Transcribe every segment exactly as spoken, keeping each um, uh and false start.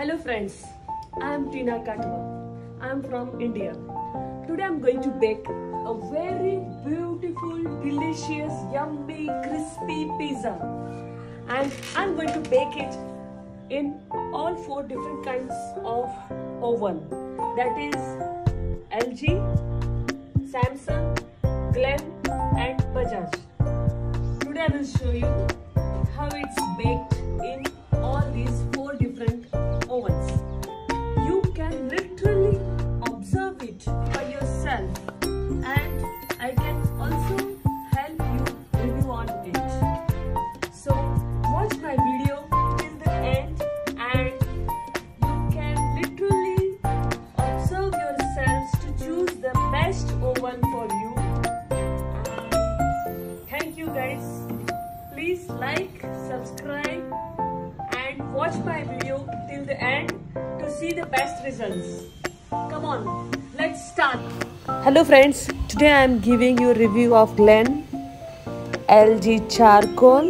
Hello friends, I am Tina Katwa. I am from India. Today I am going to bake a very beautiful, delicious, yummy, crispy pizza. And I am going to bake it in all four different kinds of oven. That is L G, Samsung, Glen and Bajaj. Today I will show you how it's baked in all these four different ovens. You can literally observe it by yourself, and I can also help you review on it. So watch my video till the end, and you can literally observe yourselves to choose the best oven for you. Thank you guys. Please like, subscribe and watch my video till the end to see the best results. Come on, let's start. Hello friends, today I am giving you a review of Glen, L G charcoal,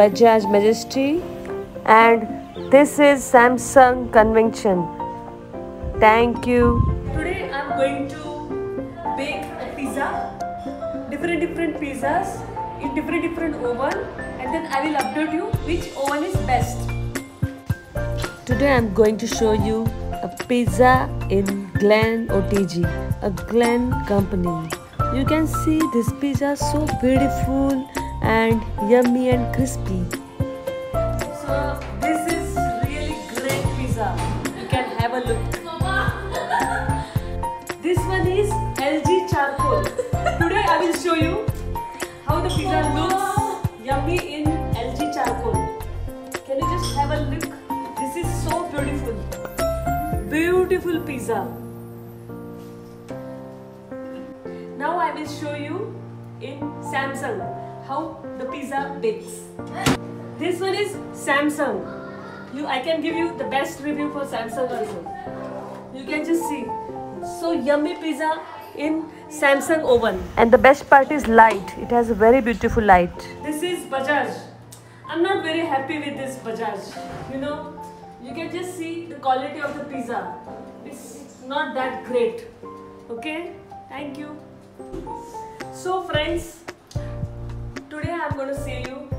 Bajaj Majesty, and this is Samsung Convention. Thank you. Today I am going to bake a pizza, different different pizzas in different different oven. And then I will update you which oven is best. Today I am going to show you a pizza in Glen O T G, a Glen company. You can see this pizza so beautiful and yummy and crispy. So this is really great pizza. You can have a look. This one is L G charcoal. Today I will show you how the pizza looks. Yummy in L G charcoal. Can you just have a look? This is so beautiful. Beautiful pizza. Now I will show you in Samsung how the pizza bakes. This one is Samsung. You, I can give you the best review for Samsung also. You can just see. So yummy pizza in Samsung oven. And the best part is light. It has a very beautiful light. This is Bajaj. I'm not very happy with this Bajaj. You know, you can just see the quality of the pizza. It's not that great. Okay? Thank you. So friends, today I'm going to say you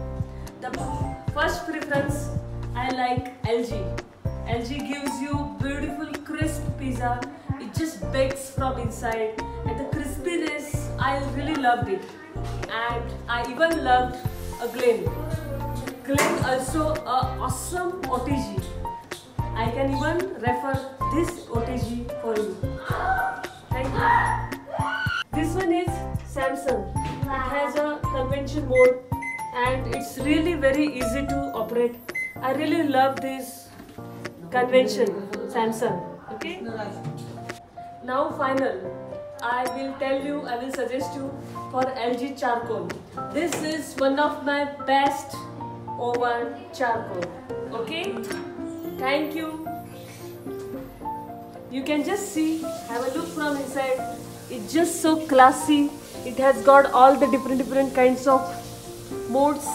the first preference. I like L G. L G gives you beautiful crisp pizza. It just bakes from inside, and the crispiness, I really loved it. And I even loved a Glen. Glen also an awesome O T G. I can even refer this O T G for you. Thank you. This one is Samsung. It has a convention mode and it's really very easy to operate. I really love this convention Samsung. Okay? Now final. I will tell you, I will suggest you for L G charcoal. This is one of my best oven charcoal. Okay? Thank you. You can just see, have a look from inside. It's just so classy. It has got all the different different kinds of modes.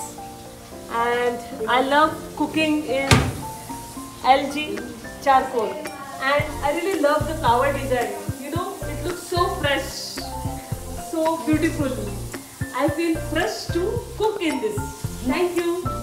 And I love cooking in L G charcoal. And I really love the flower design. So fresh, so beautiful. I feel fresh to cook in this. Thank you.